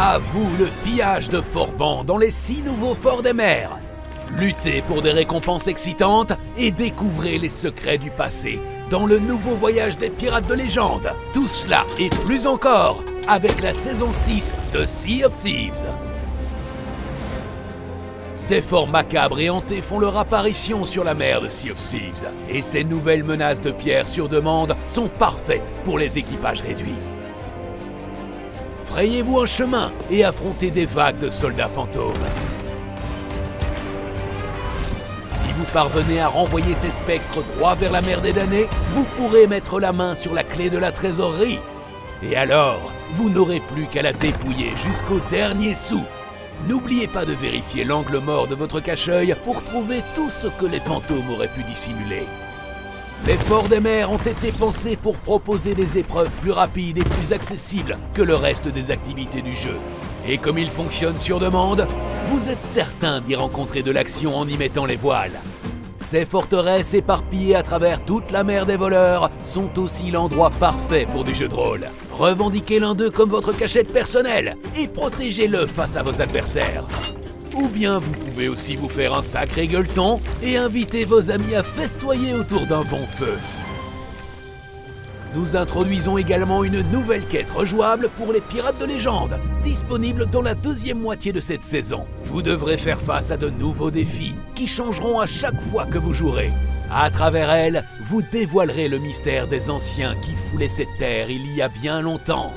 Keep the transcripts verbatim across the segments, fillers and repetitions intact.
À vous le pillage de Forban dans les six nouveaux forts des mers. Luttez pour des récompenses excitantes et découvrez les secrets du passé dans le nouveau voyage des Pirates de Légende. Tout cela et plus encore avec la saison six de Sea of Thieves. Des forts macabres et hantés font leur apparition sur la mer de Sea of Thieves, et ces nouvelles menaces de pierre sur demande sont parfaites pour les équipages réduits. Frayez-vous un chemin et affrontez des vagues de soldats fantômes. Si vous parvenez à renvoyer ces spectres droit vers la mer des damnés, vous pourrez mettre la main sur la clé de la trésorerie. Et alors, vous n'aurez plus qu'à la dépouiller jusqu'au dernier sou. N'oubliez pas de vérifier l'angle mort de votre cache-œil pour trouver tout ce que les fantômes auraient pu dissimuler. Les forts des mers ont été pensés pour proposer des épreuves plus rapides et plus accessibles que le reste des activités du jeu. Et comme ils fonctionnent sur demande, vous êtes certain d'y rencontrer de l'action en y mettant les voiles. Ces forteresses éparpillées à travers toute la mer des voleurs sont aussi l'endroit parfait pour du jeu de rôle. Revendiquez l'un d'eux comme votre cachette personnelle et protégez-le face à vos adversaires. Ou bien vous pouvez aussi vous faire un sacré gueuleton et inviter vos amis à festoyer autour d'un bon feu. Nous introduisons également une nouvelle quête rejouable pour les Pirates de Légende, disponible dans la deuxième moitié de cette saison. Vous devrez faire face à de nouveaux défis qui changeront à chaque fois que vous jouerez. À travers elle, vous dévoilerez le mystère des anciens qui foulaient cette terre il y a bien longtemps.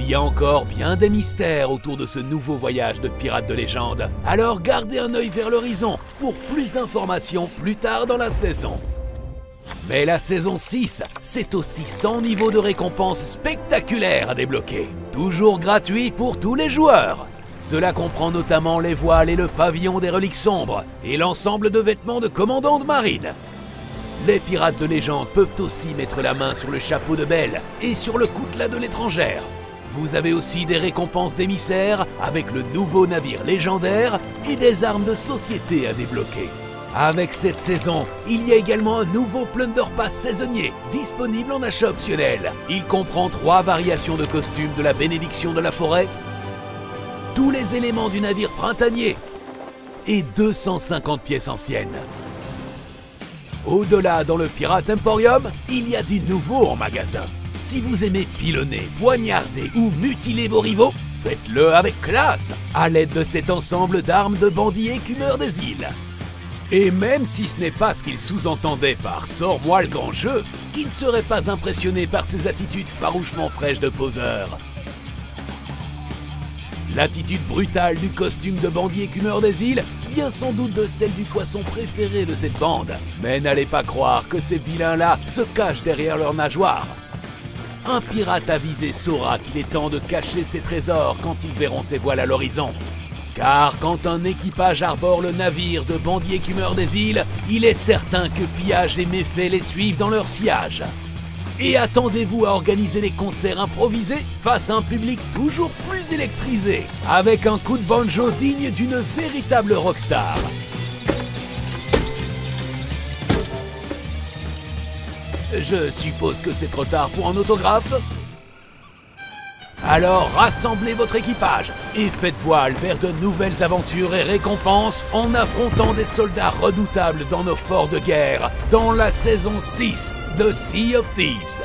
Il y a encore bien des mystères autour de ce nouveau voyage de Pirates de Légende, alors gardez un œil vers l'horizon pour plus d'informations plus tard dans la saison. Mais la saison six, c'est aussi cent niveaux de récompenses spectaculaires à débloquer, toujours gratuits pour tous les joueurs. Cela comprend notamment les voiles et le pavillon des reliques sombres, et l'ensemble de vêtements de commandant de marine. Les Pirates de Légende peuvent aussi mettre la main sur le chapeau de Belle et sur le coutelas de l'étrangère. Vous avez aussi des récompenses d'émissaires avec le nouveau navire légendaire et des armes de société à débloquer. Avec cette saison, il y a également un nouveau Plunder Pass saisonnier, disponible en achat optionnel. Il comprend trois variations de costumes de la bénédiction de la forêt, tous les éléments du navire printanier et deux cent cinquante pièces anciennes. Au-delà, dans le Pirate Emporium, il y a du nouveau en magasin. Si vous aimez pilonner, poignarder ou mutiler vos rivaux, faites-le avec classe, à l'aide de cet ensemble d'armes de bandits écumeurs des îles. Et même si ce n'est pas ce qu'il sous-entendait par « sors-moi le grand jeu », qui ne serait pas impressionné par ses attitudes farouchement fraîches de poseur. L'attitude brutale du costume de bandit écumeur des îles vient sans doute de celle du poisson préféré de cette bande. Mais n'allez pas croire que ces vilains-là se cachent derrière leurs nageoires. Un pirate avisé saura qu'il est temps de cacher ses trésors quand ils verront ses voiles à l'horizon. Car quand un équipage arbore le navire de bandits écumeurs des îles, il est certain que pillage et méfaits les suivent dans leur sillage. Et attendez-vous à organiser des concerts improvisés face à un public toujours plus électrisé, avec un coup de banjo digne d'une véritable rockstar. Je suppose que c'est trop tard pour un autographe ? Alors rassemblez votre équipage et faites voile vers de nouvelles aventures et récompenses en affrontant des soldats redoutables dans nos forts de guerre dans la saison six de Sea of Thieves.